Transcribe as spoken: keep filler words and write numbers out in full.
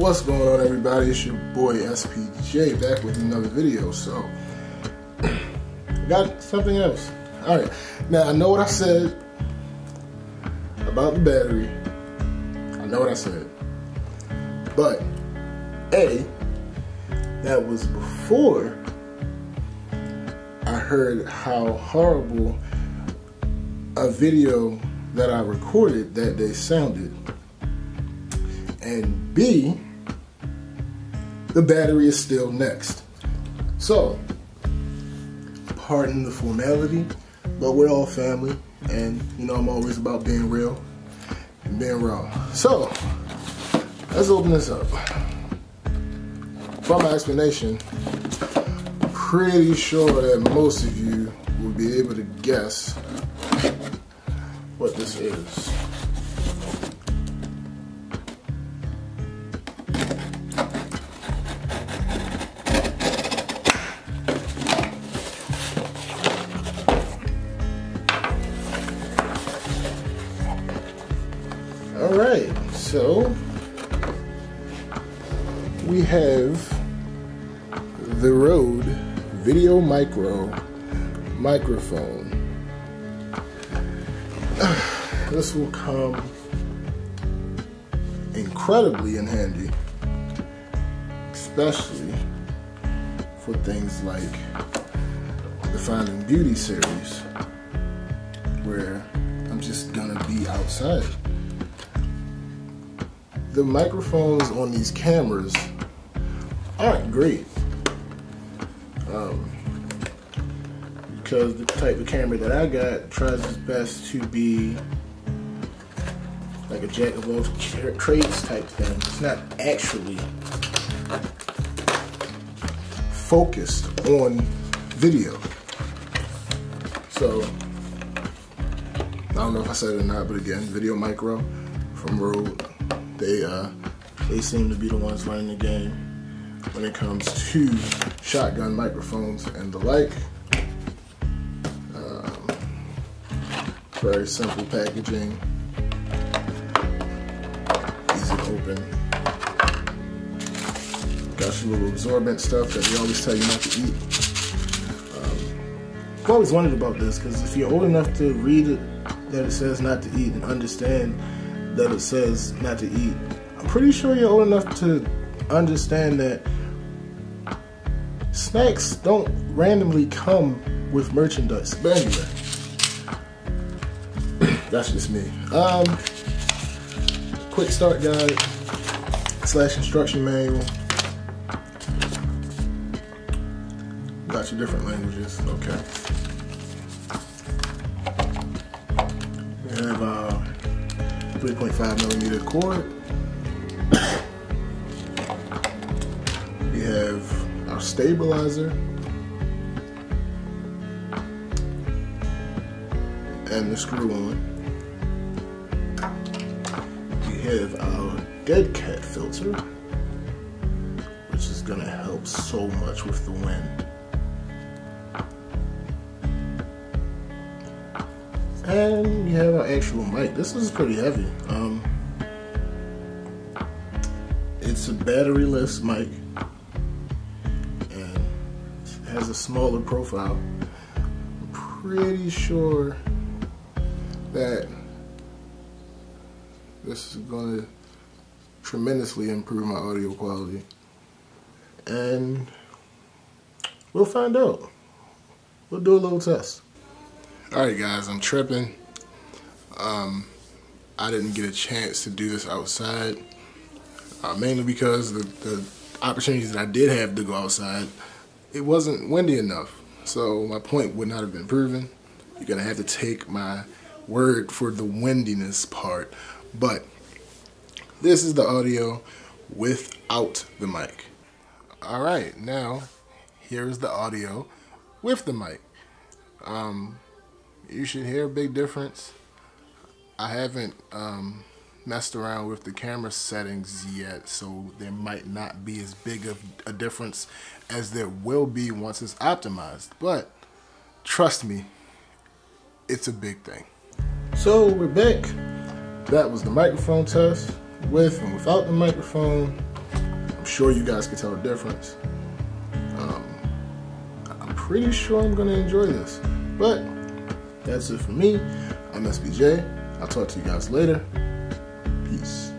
What's going on, everybody? It's your boy S P J back with another video. So, got something else. All right, now I know what I said about the battery. I know what I said, but A, that was before I heard how horrible a video that I recorded that day sounded, and B, the battery is still next. So, pardon the formality, but we're all family, and you know I'm always about being real and being raw. So, let's open this up. From my explanation, I'm pretty sure that most of you will be able to guess what this is. All right, so we have the Røde VideoMicro microphone. This will come incredibly in handy, especially for things like the Finding Beauty series, where I'm just gonna be outside. The microphones on these cameras aren't great um, because the type of camera that I got tries its best to be like a jack of all trades type thing. It's not actually focused on video. So, I don't know if I said it or not, but again, VideoMicro from Røde. They, uh, they seem to be the ones running the game when it comes to shotgun microphones and the like. Um, very simple packaging, easy to open. Got some little absorbent stuff that we always tell you not to eat. Um, I've always wondered about this, because if you're old enough to read it, that it says not to eat, and understand that it says not to eat, I'm pretty sure you're old enough to understand that snacks don't randomly come with merchandise. But anyway, that's just me. Um, quick start guide slash instruction manual. Got your different languages. Okay. We have uh, three point five millimeter cord. We have our stabilizer and the screw on. We have our dead cat filter, which is gonna help so much with the wind. And we have our actual mic. This is pretty heavy. Um, it's a batteryless mic, and it has a smaller profile. I'm pretty sure that this is going to tremendously improve my audio quality, and we'll find out. We'll do a little test. Alright guys, I'm tripping. Um, I didn't get a chance to do this outside, uh, mainly because the, the opportunities that I did have to go outside, it wasn't windy enough. So my point would not have been proven. You're going to have to take my word for the windiness part. But this is the audio without the mic. Alright, now here's the audio with the mic. Um... You should hear a big difference. I haven't um, messed around with the camera settings yet, so there might not be as big of a difference as there will be once it's optimized. But trust me, it's a big thing. So we're back. That was the microphone test with and without the microphone. I'm sure you guys can tell the difference. Um, I'm pretty sure I'm gonna enjoy this. But that's it for me. I'm S B J. I'll talk to you guys later. Peace.